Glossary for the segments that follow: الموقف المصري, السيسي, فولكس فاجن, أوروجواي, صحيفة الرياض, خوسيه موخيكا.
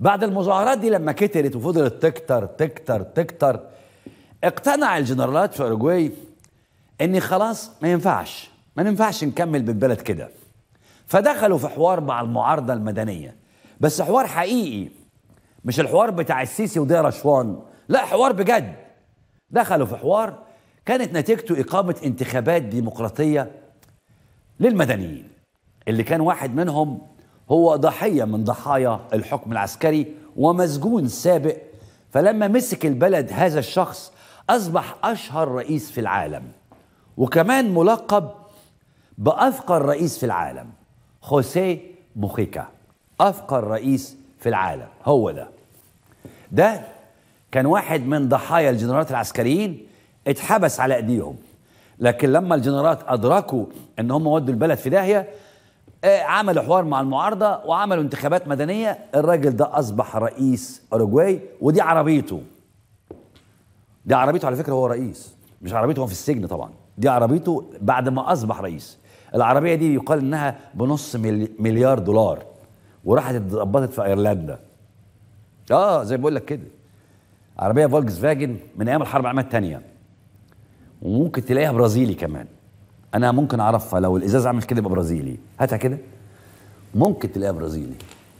بعد المظاهرات دي لما كترت وفضلت تكتر اقتنع الجنرالات في أوروجواي ان خلاص ما ينفعش نكمل بالبلد كده، فدخلوا في حوار مع المعارضة المدنية، بس حوار حقيقي، مش الحوار بتاع السيسي وده رشوان، لا حوار بجد. دخلوا في حوار كانت نتيجته إقامة انتخابات ديمقراطية للمدنيين، اللي كان واحد منهم هو ضحية من ضحايا الحكم العسكري ومسجون سابق، فلما مسك البلد هذا الشخص أصبح أشهر رئيس في العالم، وكمان ملقب بأفقر رئيس في العالم، خوسيه موخيكا، أفقر رئيس في العالم. هو ده كان واحد من ضحايا الجنرالات العسكريين، اتحبس على ايديهم، لكن لما الجنرالات أدركوا أن هم ودوا البلد في داهية عملوا حوار مع المعارضة وعملوا انتخابات مدنية. الراجل ده أصبح رئيس أوروجواي، ودي عربيته، دي عربيته على فكرة، هو رئيس، مش عربيته هو في السجن طبعا، دي عربيته بعد ما أصبح رئيس. العربية دي يقال إنها بنص مليار دولار، وراحت اتظبطت في أيرلندا، زي بقول لك كده، عربية فولكس فاجن من أيام الحرب العالمية الثانية، وممكن تلاقيها برازيلي كمان، أنا ممكن أعرفها لو الإزاز عمل كده يبقى برازيلي، هاتها كده، ممكن تلاقيها برازيلي،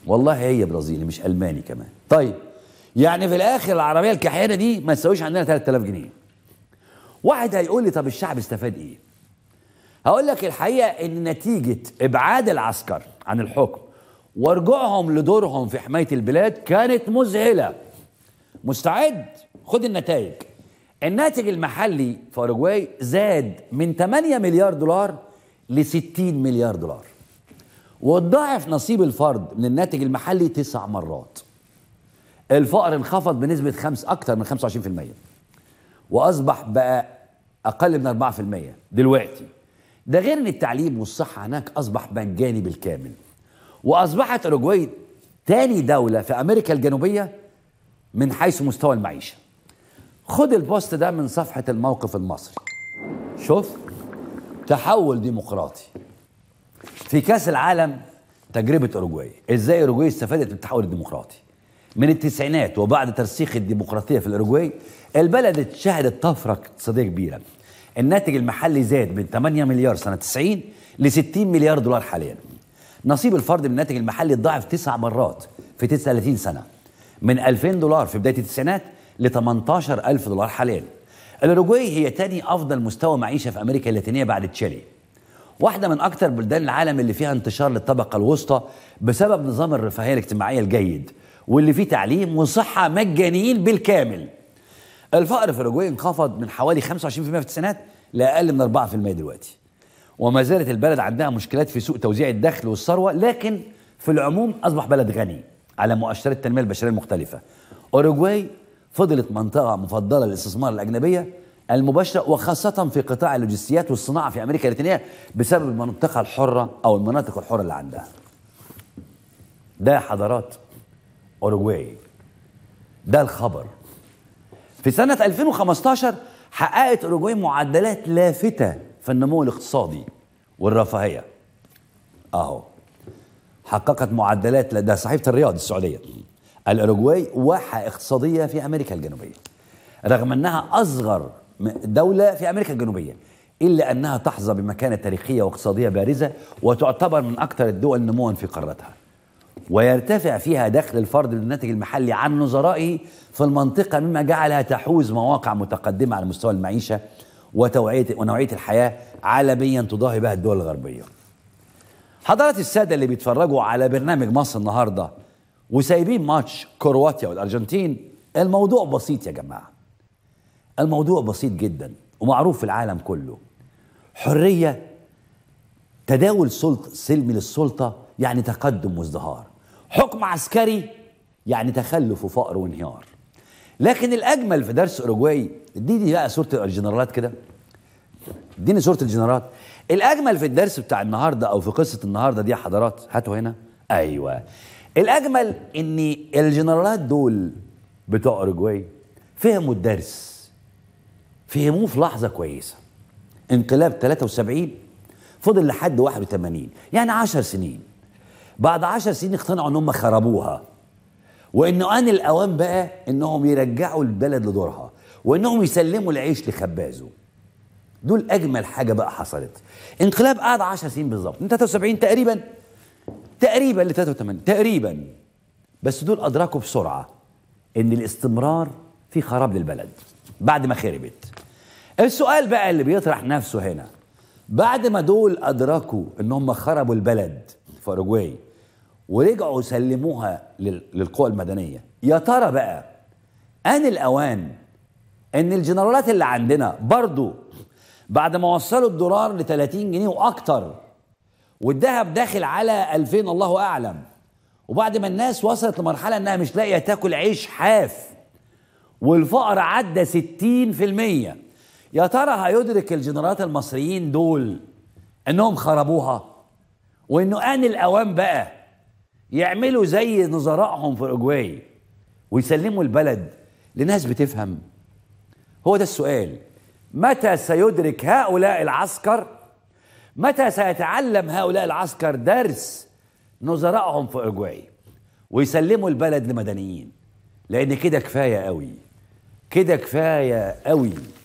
والله هي برازيلي مش ألماني كمان. طيب يعني في الآخر العربية الكحيانة دي ما تساويش عندنا 3000 جنيه. واحد هيقول لي طب الشعب استفاد إيه؟ هقول لك الحقيقة إن نتيجة إبعاد العسكر عن الحكم ورجوعهم لدورهم في حماية البلاد كانت مذهلة. مستعد؟ خد النتائج. الناتج المحلي في أوروجواي زاد من 8 مليار دولار ل 60 مليار دولار، واتضاعف نصيب الفرد من الناتج المحلي 9 مرات. الفقر انخفض بنسبة أكتر من 25%، وأصبح بقى أقل من 4% دلوقتي. ده غير إن التعليم والصحة هناك أصبح مجاني بالكامل، وأصبحت أوروجواي تاني دولة في أمريكا الجنوبية من حيث مستوى المعيشة. خد البوست ده من صفحة الموقف المصري. شوف تحول ديمقراطي في كأس العالم، تجربة أوروجواي، إزاي أوروجواي استفادت من التحول الديمقراطي. من التسعينات وبعد ترسيخ الديمقراطية في الأوروجواي، البلد شهدت طفرة اقتصادية كبيرة. الناتج المحلي زاد من 8 مليار سنة 90 ل 60 مليار دولار حاليا. نصيب الفرد من الناتج المحلي اتضاعف 9 مرات في 39 سنة، من 2000 دولار في بداية التسعينات ل 18000 دولار حاليا. الأوروجواي هي تاني أفضل مستوى معيشة في أمريكا اللاتينية بعد تشيلي، واحدة من أكثر بلدان العالم اللي فيها انتشار للطبقة الوسطى بسبب نظام الرفاهية الاجتماعية الجيد، واللي فيه تعليم وصحة مجانيين بالكامل. الفقر في الأوروجواي انخفض من حوالي 25% في التسعينات لأقل من 4% دلوقتي، وما زالت البلد عندها مشكلات في سوء توزيع الدخل والثروة، لكن في العموم أصبح بلد غني على مؤشرات التنمية البشرية المختلفة. أوروجواي فضلت منطقة مفضلة للاستثمار الأجنبية المباشرة، وخاصة في قطاع اللوجستيات والصناعة في أمريكا اللاتينية بسبب المنطقة الحرة أو المناطق الحرة اللي عندها. ده حضارات أوروجواي، ده الخبر. في سنة 2015 حققت أوروجواي معدلات لافتة في النمو الاقتصادي والرفاهية، أهو حققت معدلات، ده صحيفة الرياض السعودية، الأوروجواي واحة اقتصادية في أمريكا الجنوبية، رغم أنها أصغر دولة في أمريكا الجنوبية، إلا أنها تحظى بمكانة تاريخية واقتصادية بارزة، وتعتبر من أكثر الدول نمواً في قارتها، ويرتفع فيها دخل الفرد للناتج المحلي عن نظرائه في المنطقة، مما جعلها تحوز مواقع متقدمة على مستوى المعيشة ونوعية الحياة عالمياً تضاهي بها الدول الغربية. حضرات السادة اللي بيتفرجوا على برنامج مصر النهاردة وسايبين ماتش كرواتيا والأرجنتين، الموضوع بسيط يا جماعة، الموضوع بسيط جدا ومعروف في العالم كله. حرية، تداول سلمي للسلطة يعني تقدم وازدهار، حكم عسكري يعني تخلف وفقر وانهيار. لكن الأجمل في درس أوروجواي، اديني بقى صورة الجنرالات كده، اديني صورة الجنرالات. الأجمل في الدرس بتاع النهاردة أو في قصة النهاردة دي يا حضرات، هاتوا هنا، أيوة، الأجمل إن الجنرالات دول بتوع أوروجواي فهموا الدرس، فهموه في لحظة كويسة. انقلاب 73 فضل لحد 81، يعني 10 سنين. بعد 10 سنين اقتنعوا إن هم خربوها، وانه ان الاوان بقى انهم يرجعوا البلد لدورها، وانهم يسلموا العيش لخبازه. دول اجمل حاجه بقى حصلت. انقلاب قعد 10 سنين بالظبط، من 73 تقريبا ل 83 تقريبا. بس دول ادركوا بسرعه ان الاستمرار في خراب للبلد بعد ما خربت. السؤال بقى اللي بيطرح نفسه هنا، بعد ما دول ادركوا ان هم خربوا البلد في اوروجواي ورجعوا سلموها للقوى المدنيه، يا ترى بقى ان الاوان ان الجنرالات اللي عندنا برضو بعد ما وصلوا الدولار ل 30 جنيه واكتر والذهب داخل على 2000 الله اعلم، وبعد ما الناس وصلت لمرحله انها مش لاقيه تاكل عيش حاف والفقر عدى 60%، يا ترى هيدرك الجنرالات المصريين دول انهم خربوها وانه ان الاوان بقى يعملوا زي نظرائهم في اوروجواي ويسلموا البلد لناس بتفهم؟ هو ده السؤال. متى سيدرك هؤلاء العسكر، متى سيتعلم هؤلاء العسكر درس نظرائهم في اوروجواي ويسلموا البلد لمدنيين؟ لان كده كفايه قوي، كده كفايه قوي.